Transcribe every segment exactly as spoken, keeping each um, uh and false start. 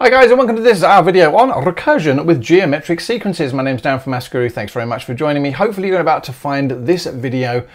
Hi guys and welcome to this our video on recursion with geometric sequences. My name's Dan from Maffs Guru. Thanks very much for joining me. Hopefully you're about to find this video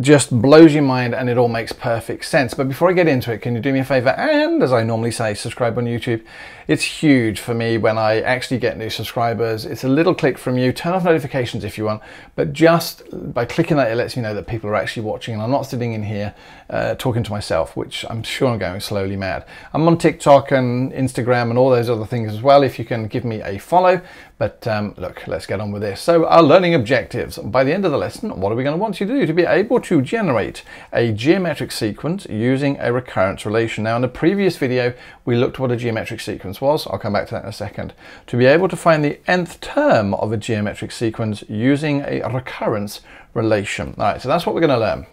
just blows your mind and it all makes perfect sense. But before I get into it, can you do me a favor and, as I normally say, subscribe on YouTube. It's huge for me when I actually get new subscribers. It's a little click from you. Turn off notifications if you want, but just by clicking that, it lets you know that people are actually watching and I'm not sitting in here uh, talking to myself, which I'm sure I'm going slowly mad. I'm on TikTok and Instagram and all those other things as well, if you can give me a follow. But um, look, let's get on with this. So our learning objectives. By the end of the lesson, what are we going to want you to do to be able to generate a geometric sequence using a recurrence relation? Now, in the previous video, we looked at what a geometric sequence was. I'll come back to that in a second. To be able to find the nth term of a geometric sequence using a recurrence relation. All right, so that's what we're going to learn.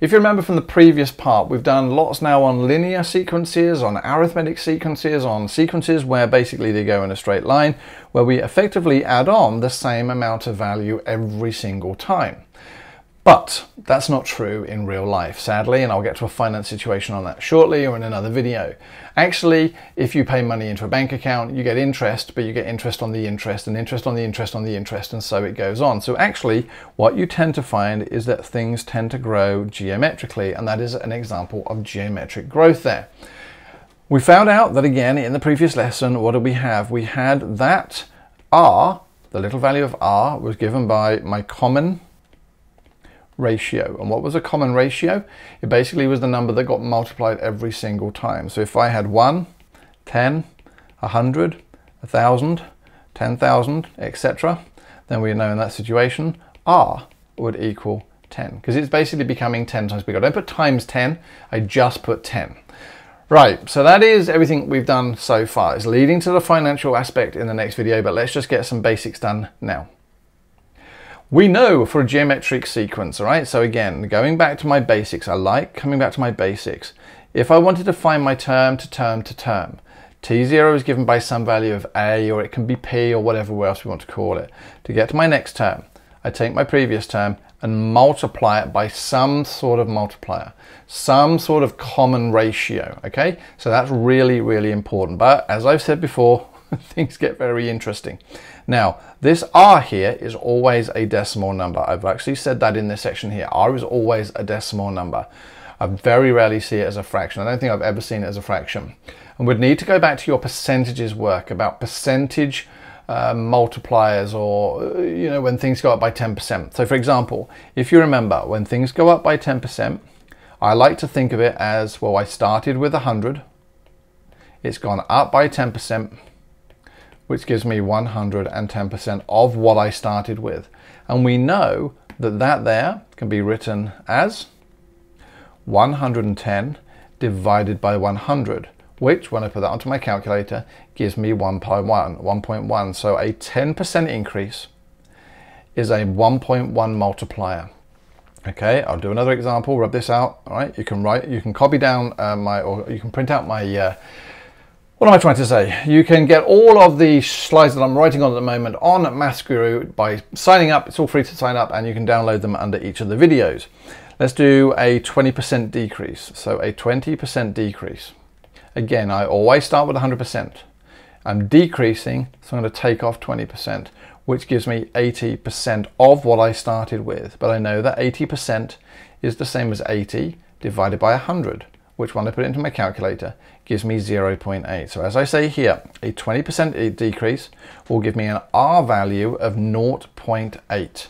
If you remember from the previous part, we've done lots now on linear sequences, on arithmetic sequences, on sequences where basically they go in a straight line, where we effectively add on the same amount of value every single time. But that's not true in real life, sadly, and I'll get to a finance situation on that shortly or in another video. Actually, if you pay money into a bank account, you get interest, but you get interest on the interest and interest on the interest on the interest, and so it goes on. So actually, what you tend to find is that things tend to grow geometrically, and that is an example of geometric growth there. We found out that, again, in the previous lesson, what did we have? We had that R, the little value of R, was given by my common ratio. And what was a common ratio? It basically was the number that got multiplied every single time. So if I had one, ten, one hundred, one thousand, ten thousand, et cetera, then we know in that situation R would equal ten, because it's basically becoming ten times bigger. I don't put times ten, I just put ten. Right, so that is everything we've done so far. It's leading to the financial aspect in the next video, but let's just get some basics done now. We know for a geometric sequence, all right? So again, going back to my basics, I like coming back to my basics. If I wanted to find my term to term to term, T zero is given by some value of A, or it can be P or whatever else we want to call it. To get to my next term, I take my previous term and multiply it by some sort of multiplier, some sort of common ratio, okay? So that's really, really important. But as I've said before, things get very interesting. Now, this R here is always a decimal number. I've actually said that in this section here. R is always a decimal number. I very rarely see it as a fraction. I don't think I've ever seen it as a fraction. And we'd need to go back to your percentages work about percentage uh, multipliers, or, you know, when things go up by ten percent. So for example, if you remember, when things go up by ten percent, I like to think of it as, well, I started with one hundred. It's gone up by ten percent. Which gives me one hundred ten percent of what I started with. And we know that that there can be written as one hundred ten divided by one hundred, which, when I put that onto my calculator, gives me one point one. So a ten percent increase is a one point one multiplier. Okay, I'll do another example, rub this out. All right, you can write, you can copy down uh, my, or you can print out my, uh, what am I trying to say? You can get all of the slides that I'm writing on at the moment on Maffs Guru by signing up. It's all free to sign up and you can download them under each of the videos. Let's do a twenty percent decrease. So a twenty percent decrease. Again, I always start with one hundred percent. I'm decreasing, so I'm going to take off twenty percent, which gives me eighty percent of what I started with. But I know that eighty percent is the same as eighty divided by one hundred. Which, when I put it into my calculator, gives me zero point eight. So as I say here, a twenty percent decrease will give me an R value of zero point eight.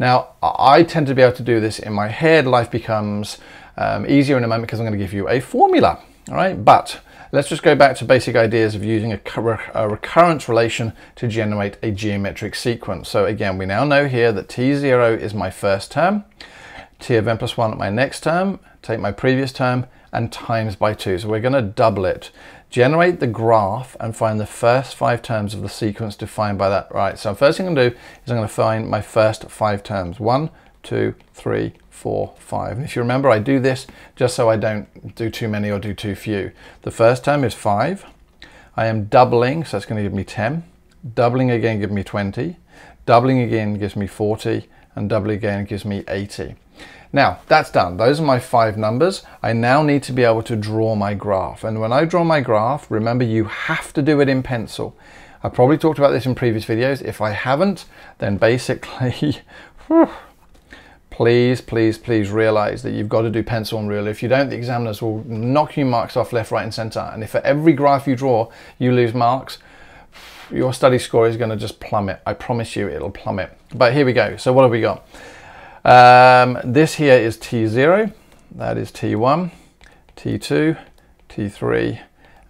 Now, I tend to be able to do this in my head. Life becomes um, easier in a moment because I'm going to give you a formula. All right, but let's just go back to basic ideas of using a, a recurrence relation to generate a geometric sequence. So again, we now know here that T zero is my first term, T of n plus one at my next term, take my previous term, and times by two. So we're going to double it. Generate the graph and find the first five terms of the sequence defined by that. Right, so first thing I'm going to do is I'm going to find my first five terms. One, two, three, four, five. And if you remember, I do this just so I don't do too many or do too few. The first term is five. I am doubling, so that's going to give me ten. Doubling again, give me twenty. Doubling again gives me forty, and doubling again gives me eighty. Now that's done. Those are my five numbers. I now need to be able to draw my graph. And when I draw my graph, remember you have to do it in pencil. I probably talked about this in previous videos. If I haven't, then basically, please, please, please realize that you've got to do pencil and ruler. If you don't, the examiners will knock you marks off left, right, and center. And if for every graph you draw, you lose marks, your study score is going to just plummet. I promise you it'll plummet. But here we go. So what have we got? Um, this here is T zero, that is T one, T two, T three,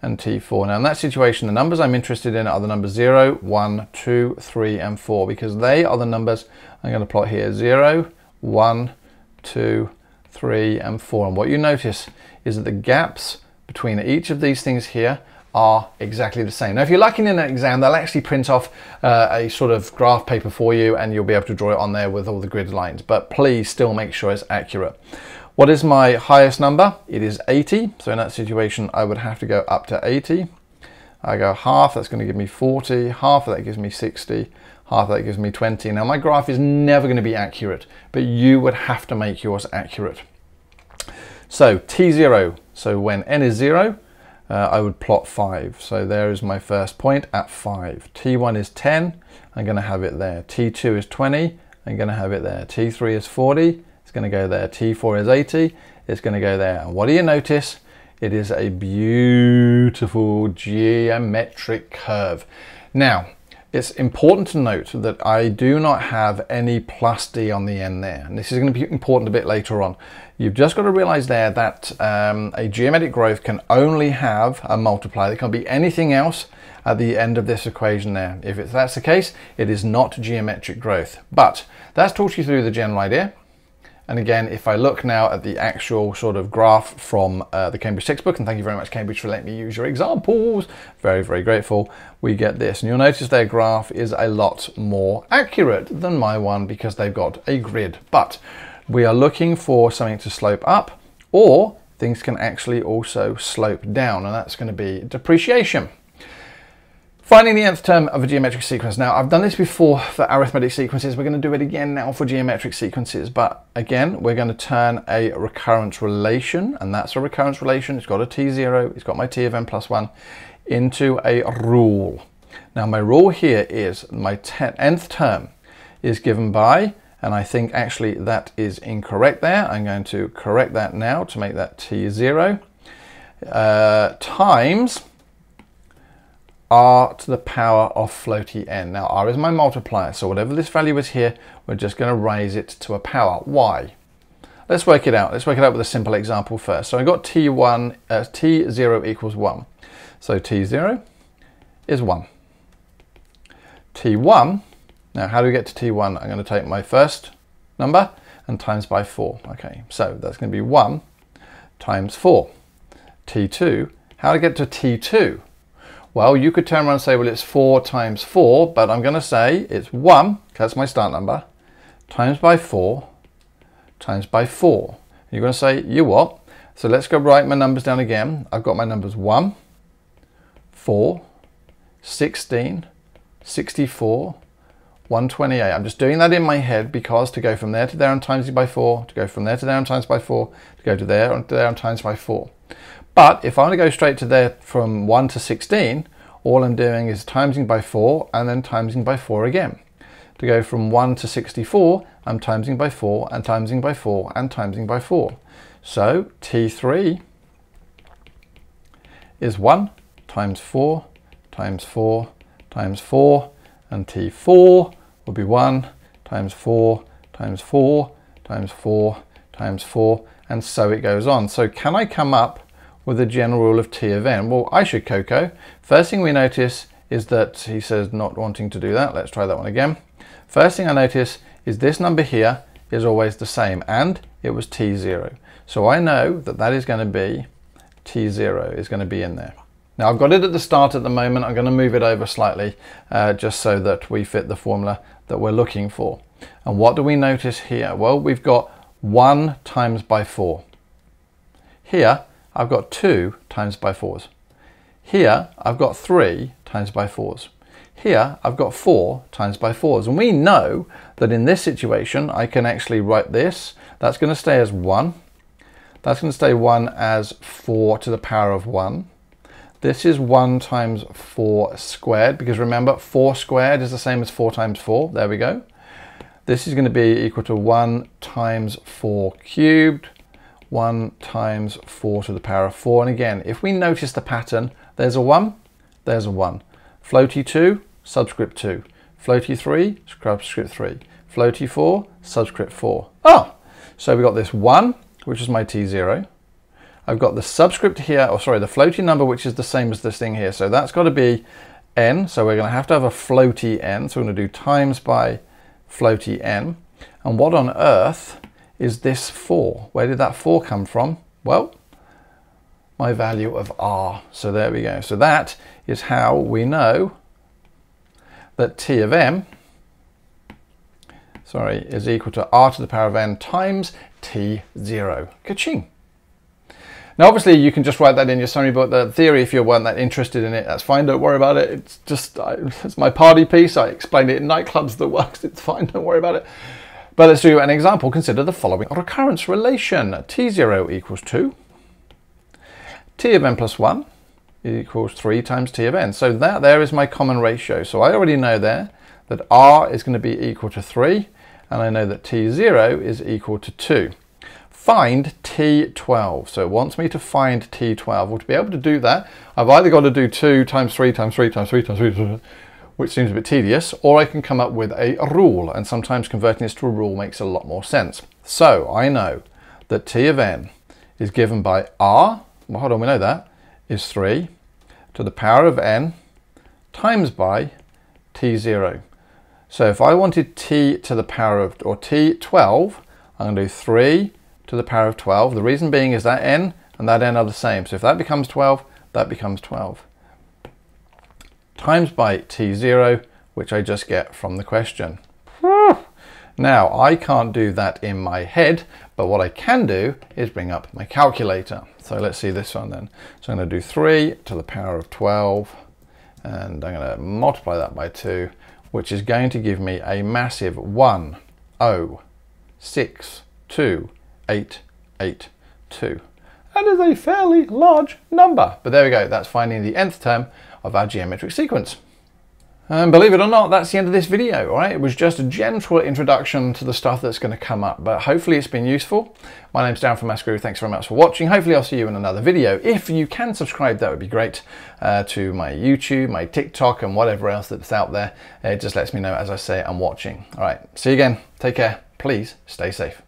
and T four. Now in that situation, the numbers I'm interested in are the numbers zero, one, two, three, and four, because they are the numbers I'm going to plot here, zero, one, two, three, and four. And what you notice is that the gaps between each of these things here are exactly the same. Now if you're lucky in an exam, they'll actually print off uh, a sort of graph paper for you, and you'll be able to draw it on there with all the grid lines, but please still make sure it's accurate. What is my highest number? It is eighty, so in that situation I would have to go up to eighty. I go half, that's going to give me forty, half of that gives me sixty, half of that gives me twenty. Now my graph is never going to be accurate, but you would have to make yours accurate. So T zero, so when n is zero, Uh, I would plot five. So there is my first point at five. T one is ten, I'm going to have it there. T two is twenty, I'm going to have it there. T three is forty, it's going to go there. T four is eighty, it's going to go there. And what do you notice? It is a beautiful geometric curve. Now, it's important to note that I do not have any plus D on the end there, and this is going to be important a bit later on. You've just got to realize there that um, a geometric growth can only have a multiplier. There can't be anything else at the end of this equation there. If it's, that's the case, it is not geometric growth. But that's talked you through the general idea. And again, if I look now at the actual sort of graph from uh, the Cambridge textbook, and thank you very much, Cambridge, for letting me use your examples. Very, very grateful. We get this, and you'll notice their graph is a lot more accurate than my one because they've got a grid. But we are looking for something to slope up, or things can actually also slope down, and that's going to be depreciation. Finding the nth term of a geometric sequence. Now, I've done this before for arithmetic sequences. We're going to do it again now for geometric sequences. But again, we're going to turn a recurrence relation, and that's a recurrence relation. It's got a T zero, it's got my T of n plus one, into a rule. Now, my rule here is my nth term is given by, and I think actually that is incorrect there. I'm going to correct that now to make that T zero uh, times r to the power of floaty n. Now r is my multiplier, so whatever this value is here, we're just going to raise it to a power. Why? Let's work it out. Let's work it out with a simple example first. So I got T one, uh, T zero equals one. So T zero is one. T one, now how do we get to T one? I'm going to take my first number and times by four. Okay, so that's going to be one times four. T two, how do I get to T two? Well, you could turn around and say, well, it's four times four, but I'm going to say it's one, because that's my start number, times by four, times by four. And you're going to say, you what? So let's go write my numbers down again. I've got my numbers one, four, sixteen, sixty-four, one twenty-eight. I'm just doing that in my head because to go from there to there and times by four, to go from there to there and times by four, to go to there and to there and times by four. But if I want to go straight to there from one to sixteen, all I'm doing is timesing by four and then timesing by four again. To go from one to sixty-four, I'm timesing by four and timesing by four and timesing by four. So T three is one times four times four times four, and T four will be one times four times four times four times four, and so it goes on. So can I come up with the general rule of T of n? Well, I should, Coco. First thing we notice is that he says not wanting to do that. Let's try that one again. First thing I notice is this number here is always the same, and it was T zero. So I know that that is going to be T zero is going to be in there. Now I've got it at the start at the moment. I'm going to move it over slightly uh, just so that we fit the formula that we're looking for. And what do we notice here? Well, we've got one times by four. Here, I've got two times by fours. Here, I've got three times by fours. Here I've got four times by fours, and we know that in this situation I can actually write this. That's going to stay as one. That's going to stay one as four to the power of one. This is one times four squared, because remember, four squared is the same as four times four. There we go. This is going to be equal to one times four cubed, one times four to the power of four. And again, if we notice the pattern, there's a one, there's a one. Floaty two, subscript two. Floaty three, subscript three. Floaty four, subscript four. Oh, so we've got this one, which is my T zero. I've got the subscript here, or sorry, the floaty number, which is the same as this thing here. So that's got to be n. So we're going to have to have a floaty n. So we're going to do times by floaty n. And what on earth is this four? Where did that four come from? Well, my value of r. So there we go. So that is how we know that t of m, sorry, is equal to r to the power of n times t zero. Ka-ching. Now, obviously, you can just write that in your summary book. The theory, if you weren't that interested in it, that's fine. Don't worry about it. It's just, I, it's my party piece. I explained it in nightclubs that works. It's fine. Don't worry about it. But let's do an example. Consider the following recurrence relation. T zero equals two. T of n plus one equals three times T of n. So that there is my common ratio. So I already know there that R is going to be equal to three. And I know that T zero is equal to two. Find T twelve. So it wants me to find T twelve. Well, to be able to do that, I've either got to do two times three times three times three times three, which seems a bit tedious, or I can come up with a rule, and sometimes converting this to a rule makes a lot more sense. So I know that T of n is given by R, well hold on, we know that, is three to the power of n times by T zero. So if I wanted T to the power of, or T twelve, I'm going to do three to the power of twelve. The reason being is that n and that n are the same. So if that becomes twelve, that becomes twelve. Times by t zero, which I just get from the question. Now, I can't do that in my head, but what I can do is bring up my calculator. So let's see this one then. So I'm going to do three to the power of twelve, and I'm going to multiply that by two, which is going to give me a massive one, oh, six, two, eight, eight, two. That is a fairly large number, but there we go. That's finding the nth term of our geometric sequence. And believe it or not, that's the end of this video, all right? It was just a gentle introduction to the stuff that's going to come up, but hopefully it's been useful. My name's Dan from Maffs Guru. Thanks very much for watching. Hopefully I'll see you in another video. If you can subscribe, that would be great, uh, to my YouTube, my TikTok, and whatever else that's out there. It just lets me know, as I say, I'm watching. All right, see you again. Take care. Please stay safe.